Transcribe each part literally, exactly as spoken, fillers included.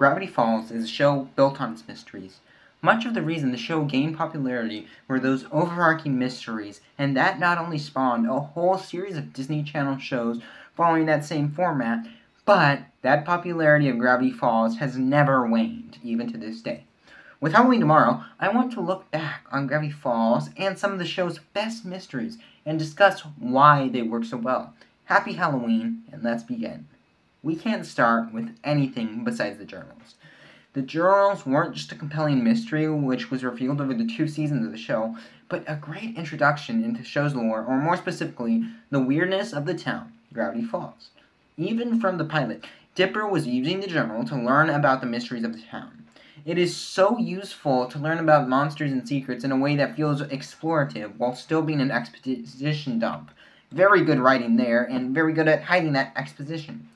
Gravity Falls is a show built on its mysteries. Much of the reason the show gained popularity were those overarching mysteries, and that not only spawned a whole series of Disney Channel shows following that same format, but that popularity of Gravity Falls has never waned, even to this day. With Halloween tomorrow, I want to look back on Gravity Falls and some of the show's best mysteries, and discuss why they work so well. Happy Halloween, and let's begin. We can't start with anything besides the journals. The journals weren't just a compelling mystery which was revealed over the two seasons of the show, but a great introduction into the show's lore, or more specifically, the weirdness of the town, Gravity Falls. Even from the pilot, Dipper was using the journal to learn about the mysteries of the town. It is so useful to learn about monsters and secrets in a way that feels explorative while still being an exposition dump. Very good writing there, and very good at hiding that exposition.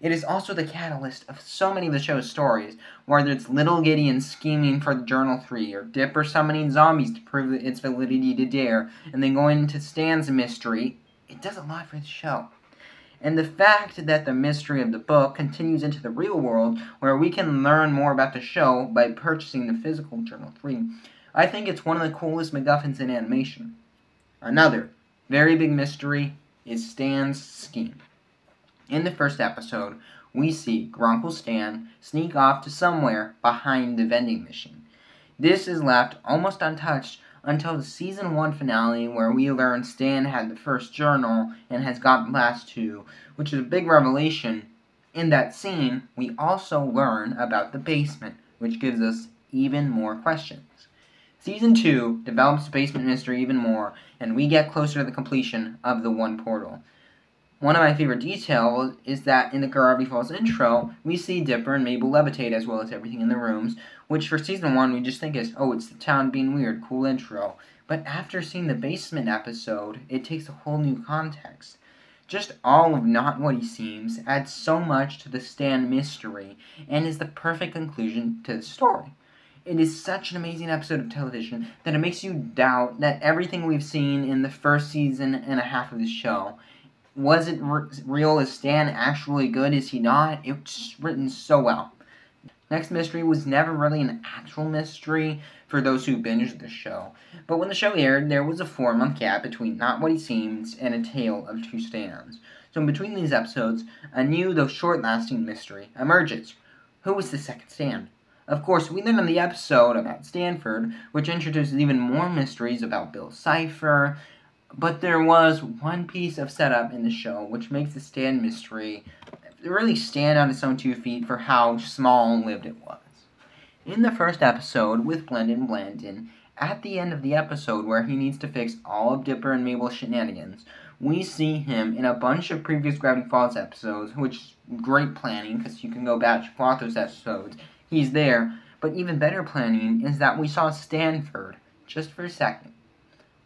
It is also the catalyst of so many of the show's stories, whether it's Little Gideon scheming for Journal three, or Dipper summoning zombies to prove its validity to Dare, and then going into Stan's mystery. It does a lot for the show. And the fact that the mystery of the book continues into the real world, where we can learn more about the show by purchasing the physical Journal three, I think it's one of the coolest MacGuffins in animation. Another very big mystery is Stan's scheme. In the first episode, we see Grunkle Stan sneak off to somewhere behind the vending machine. This is left almost untouched until the season one finale, where we learn Stan had the first journal and has gotten last two, which is a big revelation. In that scene, we also learn about the basement, which gives us even more questions. Season two develops the basement mystery even more, and we get closer to the completion of the One Portal. One of my favorite details is that in the Gravity Falls intro, we see Dipper and Mabel levitate as well as everything in the rooms, which for season one we just think is, oh, it's the town being weird, cool intro. But after seeing the basement episode, it takes a whole new context. Just all of Not What He Seems adds so much to the Stan mystery, and is the perfect conclusion to the story. It is such an amazing episode of television that it makes you doubt that everything we've seen in the first season and a half of the show. Was it re real? Is Stan actually good? Is he not? It was written so well. Next mystery was never really an actual mystery for those who binged the show. But when the show aired, there was a four-month gap between Not What He Seems and A Tale of Two Stans. So in between these episodes, a new, though short-lasting mystery emerges. Who was the second Stan? Of course, we learned in the episode about Stanford, which introduces even more mysteries about Bill Cipher. But there was one piece of setup in the show which makes the Stan mystery really stand on its own two feet for how small-lived it was. In the first episode with Blendin Blandin, at the end of the episode where he needs to fix all of Dipper and Mabel's shenanigans, we see him in a bunch of previous Gravity Falls episodes, which is great planning because you can go back to all those episodes. He's there, but even better planning is that we saw Stanford just for a second.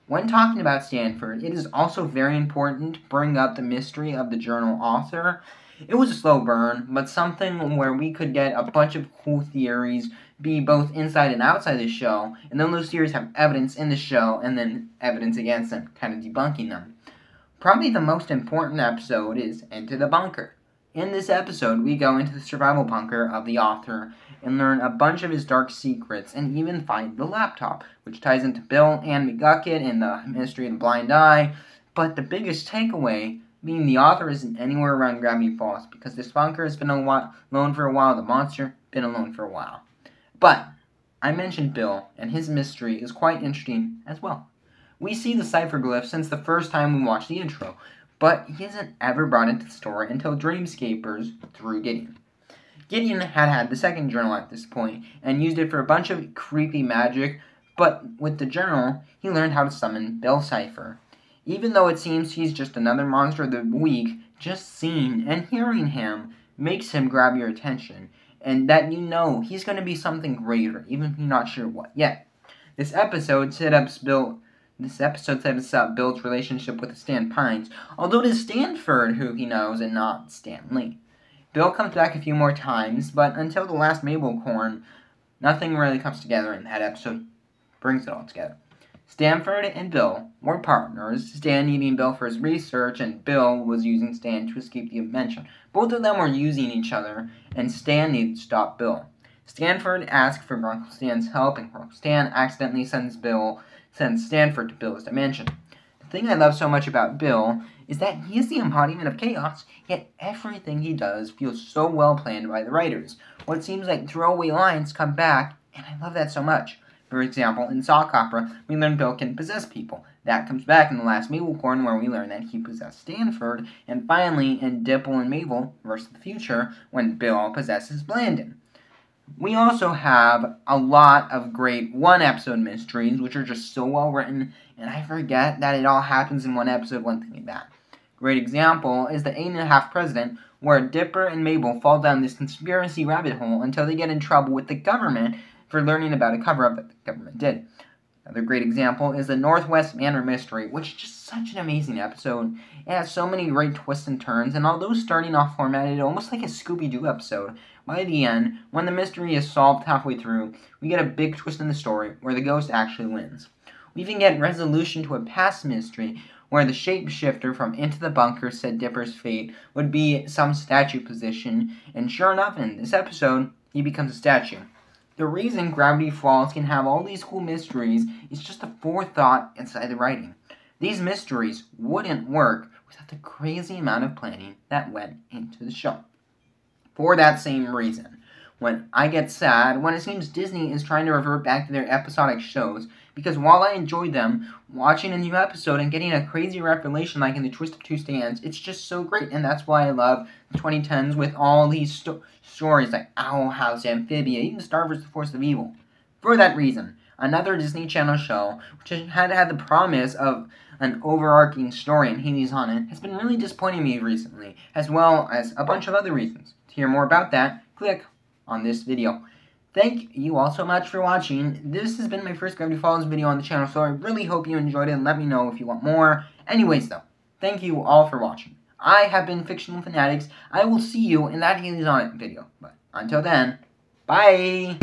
When talking about Stanford, it is also very important to bring up the mystery of the journal author. It was a slow burn, but something where we could get a bunch of cool theories, be both inside and outside the show, and then those theories have evidence in the show, and then evidence against them, kind of debunking them. Probably the most important episode is Into the Bunker. In this episode, we go into the survival bunker of the author and learn a bunch of his dark secrets, and even find the laptop, which ties into Bill and McGucket and the mystery of the Blind Eye. But the biggest takeaway being the author isn't anywhere around Gravity Falls, because this bunker has been alone for a while, the monster been alone for a while. But I mentioned Bill, and his mystery is quite interesting as well. We see the cipher glyph since the first time we watched the intro, but he isn't ever brought into the story until Dreamscapers through Gideon. Gideon had had the second journal at this point, and used it for a bunch of creepy magic, but with the journal, he learned how to summon Bill Cipher. Even though it seems he's just another monster of the week, just seeing and hearing him makes him grab your attention, and that you know he's going to be something greater, even if you're not sure what yet. This episode set up Bill... This episode sets up Bill's relationship with Stan Pines, although it is Stanford who he knows and not Stanley. Bill comes back a few more times, but until The Last Mabelcorn, nothing really comes together, and that episode brings it all together. Stanford and Bill were partners, Stan needing Bill for his research, and Bill was using Stan to escape the invention. Both of them were using each other, and Stan needed to stop Bill. Stanford asks for Grunkle Stan's help, and Grunkle Stan accidentally sends Bill, sends Stanford to Bill's dimension. The thing I love so much about Bill is that he is the embodiment of chaos, yet everything he does feels so well planned by the writers. What seems like throwaway lines come back, and I love that so much. For example, in Sock Opera, we learn Bill can possess people. That comes back in The Last Mabelcorn, where we learn that he possessed Stanford, and finally in Dipper and Mabel versus the Future, when Bill possesses Blandin. We also have a lot of great one-episode mysteries, which are just so well-written, and I forget that it all happens in one episode when thinking back. Great example is the Eight and a Half President, where Dipper and Mabel fall down this conspiracy rabbit hole until they get in trouble with the government for learning about a cover-up that the government did. Another great example is the Northwest Manor Mystery, which is just such an amazing episode. It has so many great twists and turns, and although starting off formatted almost like a Scooby-Doo episode, by the end, when the mystery is solved halfway through, we get a big twist in the story where the ghost actually wins. We even get resolution to a past mystery where the shapeshifter from Into the Bunker said Dipper's fate would be some statue position, and sure enough, in this episode, he becomes a statue. The reason Gravity Falls can have all these cool mysteries is just the forethought inside the writing. These mysteries wouldn't work without the crazy amount of planning that went into the show. For that same reason, when I get sad, when it seems Disney is trying to revert back to their episodic shows, because while I enjoy them, watching a new episode and getting a crazy revelation like in The Twist of Two Stands, it's just so great, and that's why I love the twenty tens with all these sto stories like Owl House, Amphibia, even Star versus the Force of Evil. For that reason, another Disney Channel show, which had had the promise of an overarching story in Hayley's Haunted, has been really disappointing me recently, as well as a bunch of other reasons. To hear more about that, click on this video. Thank you all so much for watching. This has been my first Gravity Falls video on the channel, so I really hope you enjoyed it, and let me know if you want more. Anyways though, thank you all for watching. I have been Fictional Fanatics. I will see you in that Hayley's Haunted video. But until then, bye!